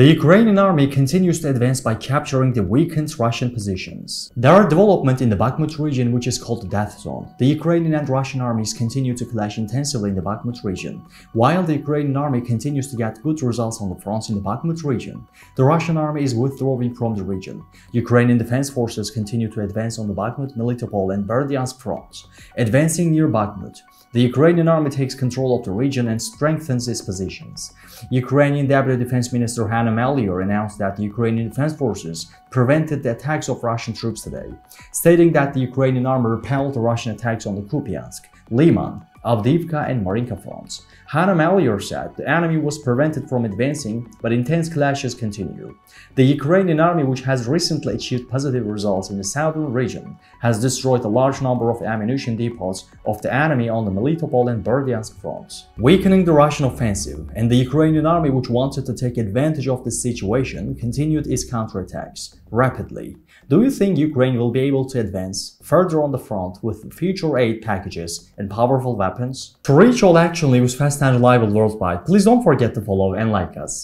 The Ukrainian army continues to advance by capturing the weakened Russian positions. There are developments in the Bakhmut region which is called the Death Zone. The Ukrainian and Russian armies continue to clash intensively in the Bakhmut region. While the Ukrainian army continues to get good results on the fronts in the Bakhmut region, the Russian army is withdrawing from the region. Ukrainian defense forces continue to advance on the Bakhmut, Melitopol and Berdyansk fronts. Advancing near Bakhmut, the Ukrainian army takes control of the region and strengthens its positions. Ukrainian Deputy Defense Minister Hanna Maliar announced that the Ukrainian Defense Forces prevented the attacks of Russian troops today, stating that the Ukrainian army repelled the Russian attacks on the Kupiansk, Liman, Avdivka and Marinka fronts. Hanna Maliar said the enemy was prevented from advancing, but intense clashes continue. The Ukrainian army, which has recently achieved positive results in the southern region, has destroyed a large number of ammunition depots of the enemy on the Melitopol and Berdyansk fronts, weakening the Russian offensive, and the Ukrainian army, which wanted to take advantage of this situation, continued its counterattacks rapidly. Do you think Ukraine will be able to advance further on the front with future aid packages and powerful weapons? To reach all action news fast and reliable worldwide, please don't forget to follow and like us.